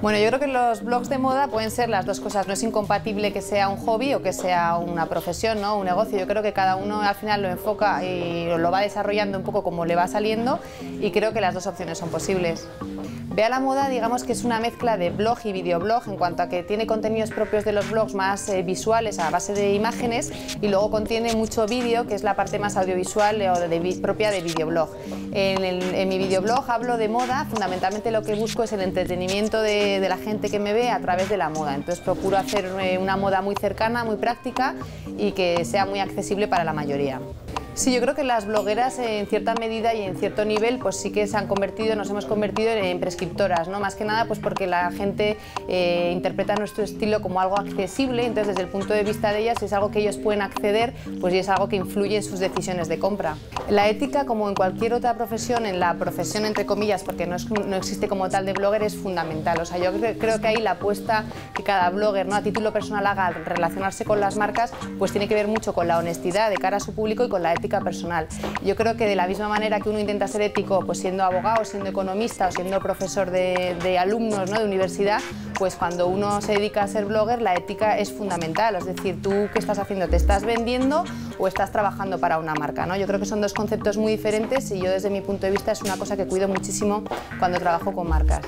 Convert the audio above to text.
Bueno, yo creo que los blogs de moda pueden ser las dos cosas. No es incompatible que sea un hobby o que sea una profesión, ¿no? Un negocio. Yo creo que cada uno al final lo enfoca y lo va desarrollando un poco como le va saliendo, y creo que las dos opciones son posibles. Vea la moda, digamos que es una mezcla de blog y videoblog, en cuanto a que tiene contenidos propios de los blogs más visuales a base de imágenes, y luego contiene mucho vídeo, que es la parte más audiovisual o propia de videoblog. En mi videoblog hablo de moda. Fundamentalmente lo que busco es el entretenimiento de la gente que me ve a través de la moda. Entonces procuro hacer una moda muy cercana, muy práctica y que sea muy accesible para la mayoría. Sí, yo creo que las blogueras en cierta medida y en cierto nivel pues sí que se han convertido, nos hemos convertido en prescriptoras, ¿no? Más que nada pues porque la gente interpreta nuestro estilo como algo accesible, entonces desde el punto de vista de ellas es algo que ellos pueden acceder, pues y es algo que influye en sus decisiones de compra. La ética, como en cualquier otra profesión, en la profesión entre comillas, porque no existe como tal de blogger, es fundamental. O sea, yo creo que ahí la apuesta que cada blogger, ¿no?, a título personal haga al relacionarse con las marcas, pues tiene que ver mucho con la honestidad de cara a su público y con la ética personal. Yo creo que de la misma manera que uno intenta ser ético, pues siendo abogado, siendo economista o siendo profesor de alumnos, ¿no?, de universidad, pues cuando uno se dedica a ser blogger la ética es fundamental. Es decir, ¿tú qué estás haciendo? ¿Te estás vendiendo o estás trabajando para una marca, ¿no? Yo creo que son dos conceptos muy diferentes y yo desde mi punto de vista es una cosa que cuido muchísimo cuando trabajo con marcas.